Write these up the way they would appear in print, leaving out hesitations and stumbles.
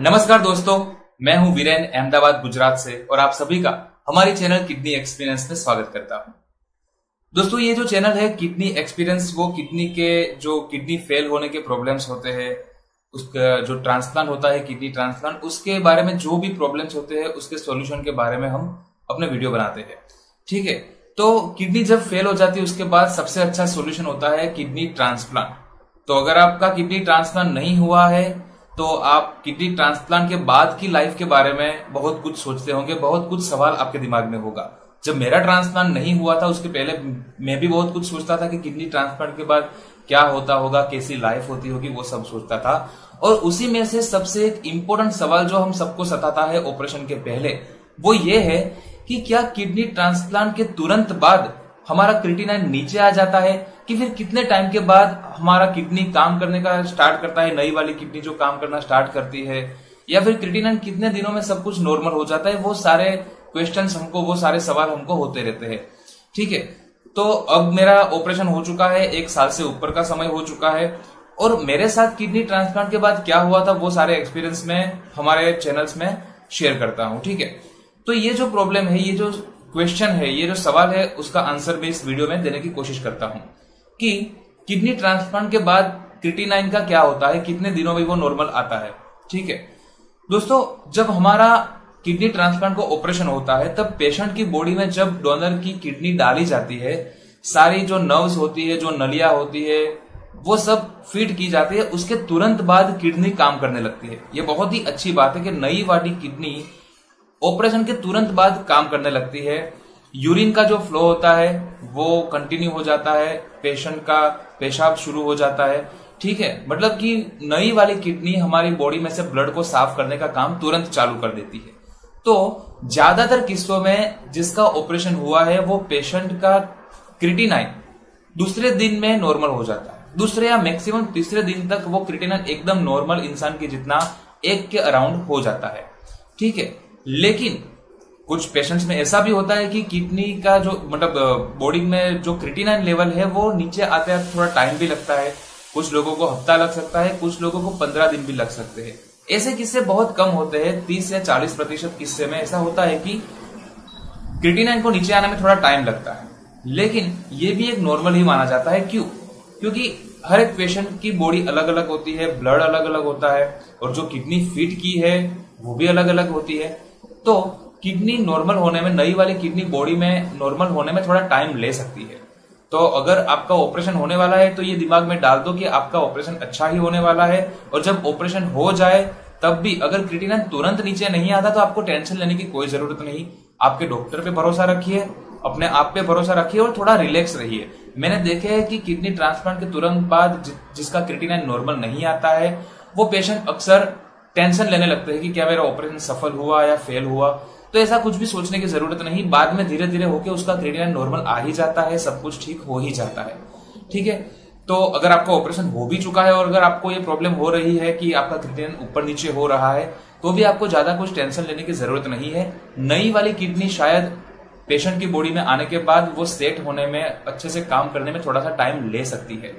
नमस्कार दोस्तों, मैं हूं वीरेन अहमदाबाद गुजरात से और आप सभी का हमारी चैनल किडनी एक्सपीरियंस में स्वागत करता हूं। दोस्तों, ये जो चैनल है किडनी एक्सपीरियंस, वो किडनी के जो किडनी फेल होने के प्रॉब्लम्स होते हैं, उसका जो ट्रांसप्लांट होता है किडनी ट्रांसप्लांट, उसके बारे में जो भी प्रॉब्लम्स होते हैं उसके सोल्यूशन के बारे में हम अपने वीडियो बनाते हैं। ठीक है, तो किडनी जब फेल हो जाती है उसके बाद सबसे अच्छा सोल्यूशन होता है किडनी ट्रांसप्लांट। तो अगर आपका किडनी ट्रांसप्लांट नहीं हुआ है तो आप किडनी ट्रांसप्लांट के बाद की लाइफ के बारे में बहुत कुछ सोचते होंगे, बहुत कुछ सवाल आपके दिमाग में होगा। जब मेरा ट्रांसप्लांट नहीं हुआ था उसके पहले मैं भी बहुत कुछ सोचता था कि किडनी ट्रांसप्लांट के बाद क्या होता होगा, कैसी लाइफ होती होगी, वो सब सोचता था। और उसी में से सबसे एक इम्पोर्टेंट सवाल जो हम सबको सताता है ऑपरेशन के पहले, वो ये है कि क्या किडनी ट्रांसप्लांट के तुरंत बाद हमारा क्रिएटिनिन नीचे आ जाता है कि फिर कितने टाइम के बाद हमारा किडनी काम करने का स्टार्ट करता है, नई वाली किडनी जो काम करना स्टार्ट करती है, या फिर क्रिएटिनिन कितने दिनों में सब कुछ नॉर्मल हो जाता है। वो सारे क्वेश्चंस हमको, वो सारे सवाल हमको होते रहते हैं। ठीक है, तो अब मेरा ऑपरेशन हो चुका है, 1 साल से ऊपर का समय हो चुका है और मेरे साथ किडनी ट्रांसप्लांट के बाद क्या हुआ था वो सारे एक्सपीरियंस में हमारे चैनल्स में शेयर करता हूँ। ठीक है, तो ये जो प्रॉब्लम है, ये जो क्वेश्चन है, ये जो सवाल है, उसका आंसर मैं इस वीडियो में देने की कोशिश करता हूं कि किडनी ट्रांसप्लांट के बाद क्रिएटिनिन का क्या होता है, कितने दिनों में वो नॉर्मल आता है। ठीक है दोस्तों, जब हमारा किडनी ट्रांसप्लांट को ऑपरेशन होता है तब पेशेंट की बॉडी में जब डोनर की किडनी डाली जाती है, सारी जो नर्व्स होती है, जो नलिया होती है, वो सब फीड की जाती है। उसके तुरंत बाद किडनी काम करने लगती है। ये बहुत ही अच्छी बात है कि नई वाली किडनी ऑपरेशन के तुरंत बाद काम करने लगती है। यूरिन का जो फ्लो होता है वो कंटिन्यू हो जाता है, पेशेंट का पेशाब शुरू हो जाता है। ठीक है, मतलब कि नई वाली किडनी हमारी बॉडी में से ब्लड को साफ करने का काम तुरंत चालू कर देती है। तो ज्यादातर किस्सों में जिसका ऑपरेशन हुआ है वो पेशेंट का क्रिएटिनिन दूसरे दिन में नॉर्मल हो जाता है। दूसरे या मैक्सिमम तीसरे दिन तक वो क्रिएटिनिन एकदम नॉर्मल इंसान के जितना, 1 के अराउंड हो जाता है। ठीक है, लेकिन कुछ पेशेंट्स में ऐसा भी होता है कि किडनी का जो, मतलब बॉडी में जो क्रिएटिनिन लेवल है वो नीचे आते हैं, थोड़ा टाइम भी लगता है। कुछ लोगों को हफ्ता लग सकता है, कुछ लोगों को 15 दिन भी लग सकते हैं। ऐसे किस्से बहुत कम होते हैं, 30 या 40% किस्से में ऐसा होता है कि क्रिएटिनिन को नीचे आने में थोड़ा टाइम लगता है। लेकिन ये भी एक नॉर्मल ही माना जाता है। क्यों? क्योंकि हर एक पेशेंट की बॉडी अलग अलग होती है, ब्लड अलग अलग होता है और जो किडनी फिट की है वो भी अलग अलग होती है। तो किडनी नॉर्मल होने में, नई वाली किडनी बॉडी में नॉर्मल होने में थोड़ा टाइम ले सकती है। तो अगर आपका ऑपरेशन होने वाला है तो ये दिमाग में डाल दो कि आपका ऑपरेशन अच्छा ही होने वाला है। और जब ऑपरेशन हो जाए तब भी अगर क्रिएटिनिन तुरंत नीचे नहीं आता तो आपको टेंशन लेने की कोई जरूरत नहीं। आपके डॉक्टर पे भरोसा रखिए, अपने आप पे भरोसा रखिए और थोड़ा रिलैक्स रहिए। मैंने देखा है कि किडनी ट्रांसप्लांट के तुरंत बाद जिसका क्रिएटिनिन नॉर्मल नहीं आता है वो पेशेंट अक्सर टेंशन लेने लगते हैं कि क्या मेरा ऑपरेशन सफल हुआ या फेल हुआ। तो ऐसा कुछ भी सोचने की जरूरत नहीं। बाद में धीरे धीरे होके उसका क्रिएटिनिन नॉर्मल आ ही जाता है, सब कुछ ठीक हो ही जाता है। ठीक है, तो अगर आपका ऑपरेशन हो भी चुका है और अगर आपको ये प्रॉब्लम हो रही है कि आपका क्रिएटिनिन ऊपर नीचे हो रहा है तो भी आपको ज्यादा कुछ टेंशन लेने की जरूरत नहीं है। नई वाली किडनी शायद पेशेंट की बॉडी में आने के बाद वो सेट होने में, अच्छे से काम करने में थोड़ा सा टाइम ले सकती है।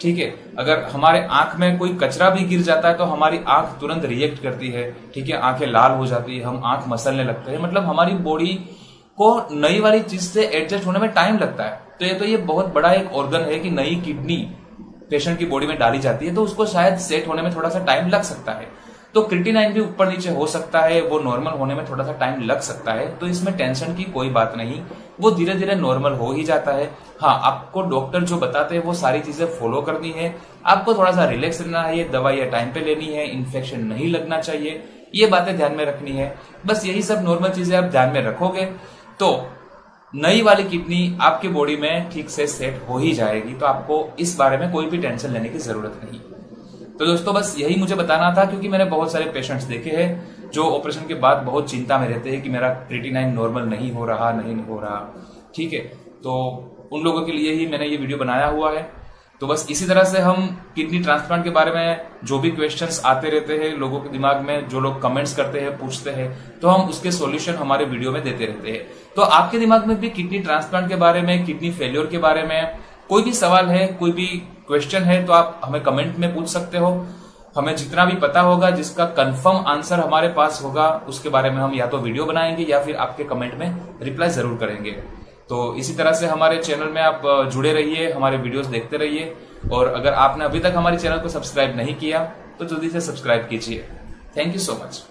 ठीक है, अगर हमारे आंख में कोई कचरा भी गिर जाता है तो हमारी आंख तुरंत रिएक्ट करती है। ठीक है, आंखें लाल हो जाती है, हम आंख मसलने लगते हैं। मतलब हमारी बॉडी को नई वाली चीज से एडजस्ट होने में टाइम लगता है। तो ये बहुत बड़ा एक ऑर्गन है कि नई किडनी पेशेंट की बॉडी में डाली जाती है तो उसको शायद सेट होने में थोड़ा सा टाइम लग सकता है। तो क्रिएटिनिन भी ऊपर नीचे हो सकता है, वो नॉर्मल होने में थोड़ा सा टाइम लग सकता है। तो इसमें टेंशन की कोई बात नहीं, वो धीरे धीरे नॉर्मल हो ही जाता है। हाँ, आपको डॉक्टर जो बताते हैं वो सारी चीजें फॉलो करनी है। आपको थोड़ा सा रिलैक्स रहना है, दवाइयाँ टाइम पे लेनी है, इन्फेक्शन नहीं लगना चाहिए, ये बातें ध्यान में रखनी है। बस यही सब नॉर्मल चीजें आप ध्यान में रखोगे तो नई वाली किडनी आपकी बॉडी में ठीक से सेट हो ही जाएगी। तो आपको इस बारे में कोई भी टेंशन लेने की जरूरत नहीं। तो दोस्तों, बस यही मुझे बताना था क्योंकि मैंने बहुत सारे पेशेंट्स देखे हैं जो ऑपरेशन के बाद बहुत चिंता में रहते हैं कि मेरा क्रिएटिनिन नॉर्मल नहीं हो रहा। ठीक है, तो उन लोगों के लिए ही मैंने ये वीडियो बनाया हुआ है। तो बस इसी तरह से हम किडनी ट्रांसप्लांट के बारे में जो भी क्वेश्चंस आते रहते हैं लोगों के दिमाग में, जो लोग कमेंट्स करते हैं, पूछते हैं, तो हम उसके सॉल्यूशन हमारे वीडियो में देते रहते हैं। तो आपके दिमाग में भी किडनी ट्रांसप्लांट के बारे में, किडनी फेल्योर के बारे में कोई भी सवाल है, कोई भी क्वेश्चन है तो आप हमें कमेंट में पूछ सकते हो। हमें जितना भी पता होगा, जिसका कंफर्म आंसर हमारे पास होगा, उसके बारे में हम या तो वीडियो बनाएंगे या फिर आपके कमेंट में रिप्लाई जरूर करेंगे। तो इसी तरह से हमारे चैनल में आप जुड़े रहिए, हमारे वीडियोस देखते रहिए, और अगर आपने अभी तक हमारे चैनल को सब्सक्राइब नहीं किया तो जल्दी से सब्सक्राइब कीजिए। Thank you so much.